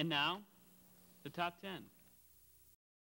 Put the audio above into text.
And now, the top 10.